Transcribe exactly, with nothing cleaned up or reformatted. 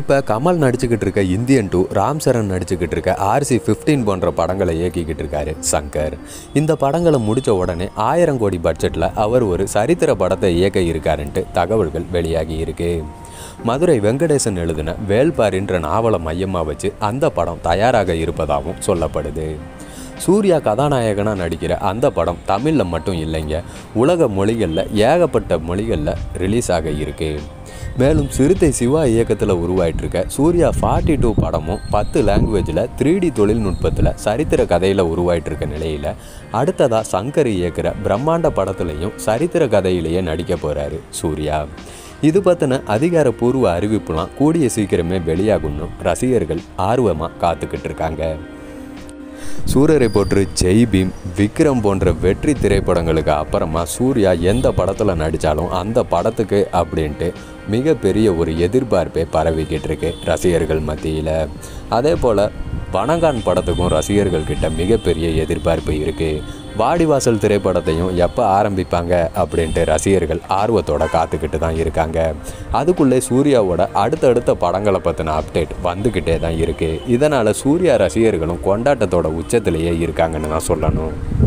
இப்போ கமல் நடிச்சுக்கிட்டு இருக்க இந்தியன் டூ, ராம் சரண் நடிச்சுக்கிட்டு இருக்க ஆர் சி ஃபிஃப்டீன் போன்ற படங்களை இயக்கிக்கிட்டு இருக்காரு சங்கர். இந்த படங்களை முடித்த உடனே ஆயிரம் கோடி பட்ஜெட்டில் அவர் ஒரு சரித்திர படத்தை இயக்க இருக்காருன்ட்டு தகவல்கள் வெளியாகி இருக்கு. மதுரை வெங்கடேசன் எழுதின வேள்பாரின்ற நாவலை மையமாக வச்சு அந்த படம் தயாராக இருப்பதாகவும் சொல்லப்படுது. சூர்யா கதாநாயகனாக நடிக்கிற அந்த படம் தமிழில் மட்டும் இல்லைங்க, உலக மொழிகளில் ஏகப்பட்ட மொழிகளில் ரிலீஸ் ஆக இருக்குது. மேலும் சிறுத்தை சிவா இயக்கத்தில் உருவாயிட்டிருக்க சூர்யா ஃபார்ட்டி டூ படமும் பத்து லாங்குவேஜில் த்ரீ டி தொழில்நுட்பத்தில் சரித்திர கதையில் உருவாயிட்டிருக்க நிலையில் அடுத்ததாக சங்கர் இயக்கிற பிரம்மாண்ட படத்துலேயும் சரித்திர கதையிலேயே நடிக்க போகிறாரு சூர்யா. இது பற்றின அதிகாரப்பூர்வ அறிவிப்புலாம் கூடிய சீக்கிரமே வெளியாகும்னு ரசிகர்கள் ஆர்வமாக காத்துக்கிட்டு இருக்காங்க. சூரரை போற்று, ஜெய் பீம், விக்ரம் போன்ற வெற்றி திரைப்படங்களுக்கு அப்புறமா சூர்யா எந்த படத்தில் நடித்தாலும் அந்த படத்துக்கு அப்படின்ட்டு மிகப்பெரிய ஒரு எதிர்பார்ப்பை பரவிக்கிட்டு இருக்கு ரசிகர்கள் மத்தியில். அதே போல் பனங்கான் படத்துக்கும் ரசிகர்கள்கிட்ட மிகப்பெரிய எதிர்பார்ப்பு இருக்குது. வாடிவாசல் திரைப்படத்தையும் எப்போ ஆரம்பிப்பாங்க அப்படின்ட்டு ரசிகர்கள் ஆர்வத்தோடு காத்துக்கிட்டு தான் இருக்காங்க. அதுக்குள்ளே சூர்யாவோட அடுத்தடுத்த படங்களை பற்றின அப்டேட் வந்துக்கிட்டே தான் இருக்குது. இதனால் சூர்யா ரசிகர்களும் கொண்டாட்டத்தோட உச்சத்திலேயே இருக்காங்கன்னு தான் சொல்லணும்.